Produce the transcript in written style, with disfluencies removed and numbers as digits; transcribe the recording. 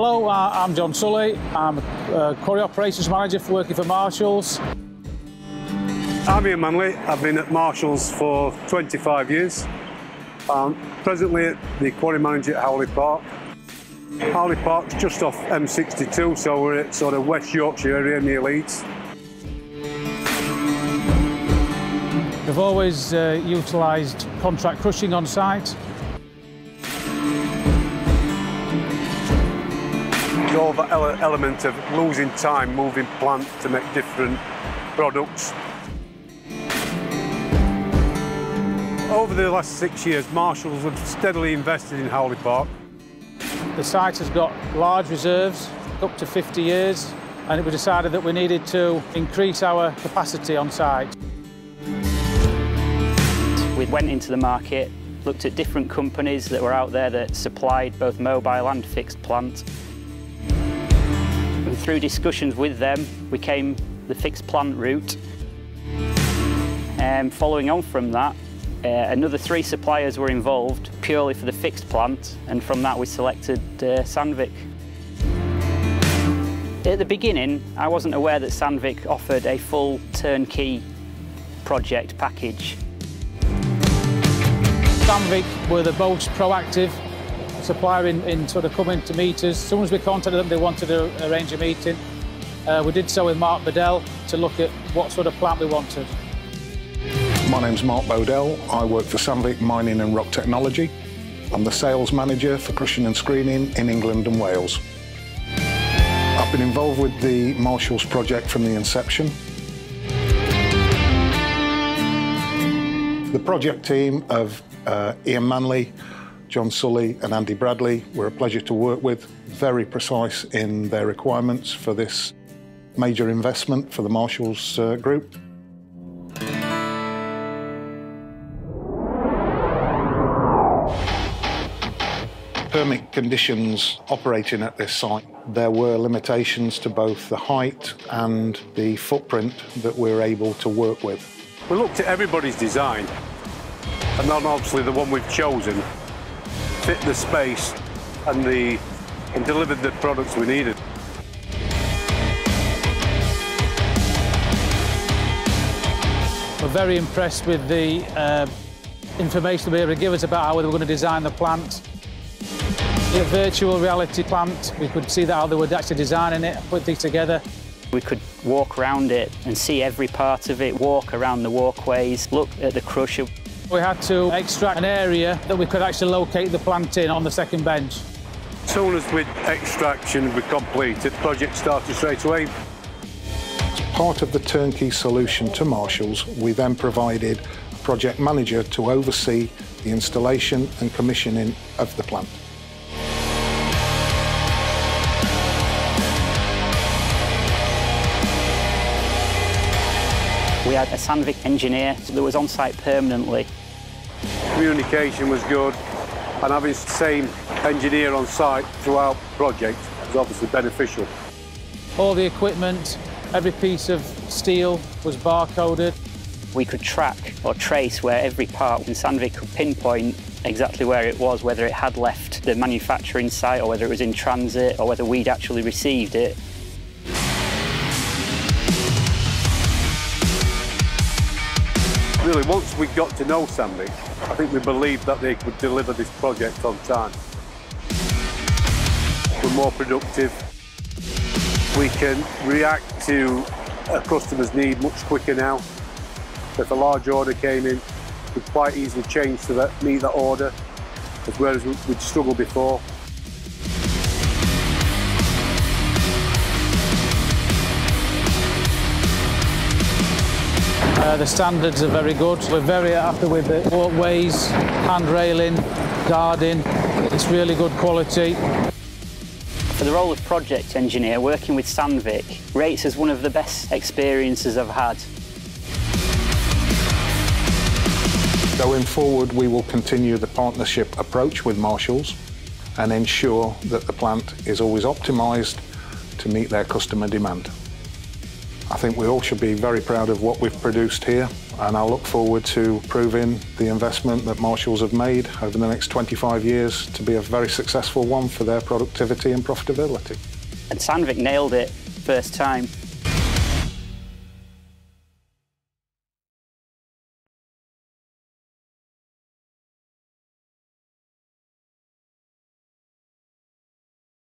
Hello, I'm John Sully. I'm a Quarry Operations Manager working for Marshalls. I'm Ian Manley. I've been at Marshalls for 25 years. I'm presently the Quarry Manager at Howley Park. Howley Park's just off M62, so we're at sort of West Yorkshire area near Leeds. We've always utilised contract crushing on site. The whole element of losing time moving plant to make different products. Over the last 6 years, Marshalls have steadily invested in Howley Park. The site has got large reserves, up to 50 years, and it was decided that we needed to increase our capacity on site. We went into the market, looked at different companies that were out there that supplied both mobile and fixed plant. And through discussions with them, we came the fixed plant route. And following on from that, another 3 suppliers were involved purely for the fixed plant, and from that we selected Sandvik. At the beginning, I wasn't aware that Sandvik offered a full turnkey project package. Sandvik were the most proactive supplier in sort of coming to meet us. As soon as we contacted them, they wanted to arrange a meeting. We did so with Mark Bodell to look at what sort of plant we wanted. My name's Mark Bodell. I work for Sandvik Mining and Rock Technology. I'm the sales manager for crushing and screening in England and Wales. I've been involved with the Marshalls project from the inception. The project team of Ian Manley, John Sully and Andy Bradley were a pleasure to work with, very precise in their requirements for this major investment for the Marshalls group. Permit conditions operating at this site, there were limitations to both the height and the footprint that we were able to work with. We looked at everybody's design, and then obviously the one we've chosen fit the space and delivered the products we needed. We're very impressed with the information they were able to give us about how they were going to design the plant. The virtual reality plant, we could see that how they were actually designing it, put things together. We could walk around it and see every part of it, walk around the walkways, look at the crusher. We had to extract an area that we could actually locate the plant in on the second bench. As soon as extraction was complete, the project started straight away. As part of the turnkey solution to Marshalls, we then provided a project manager to oversee the installation and commissioning of the plant. We had a Sandvik engineer that was on site permanently. Communication was good, and having the same engineer on site throughout the project was obviously beneficial. All the equipment, every piece of steel was barcoded. We could track or trace where every part, and Sandvik could pinpoint exactly where it was, whether it had left the manufacturing site or whether it was in transit or whether we'd actually received it. Really, once we got to know Sandvik, I think we believed that they could deliver this project on time. We're more productive. We can react to a customer's need much quicker now. If a large order came in, we'd quite easily change to meet that order, whereas we'd struggled before. The standards are very good. We're very happy with the walkways, hand railing, guarding. It's really good quality. For the role of project engineer, working with Sandvik rates as one of the best experiences I've had. Going forward, we will continue the partnership approach with Marshalls and ensure that the plant is always optimised to meet their customer demand. I think we all should be very proud of what we've produced here, and I look forward to proving the investment that Marshalls have made over the next 25 years to be a very successful one for their productivity and profitability. And Sandvik nailed it first time.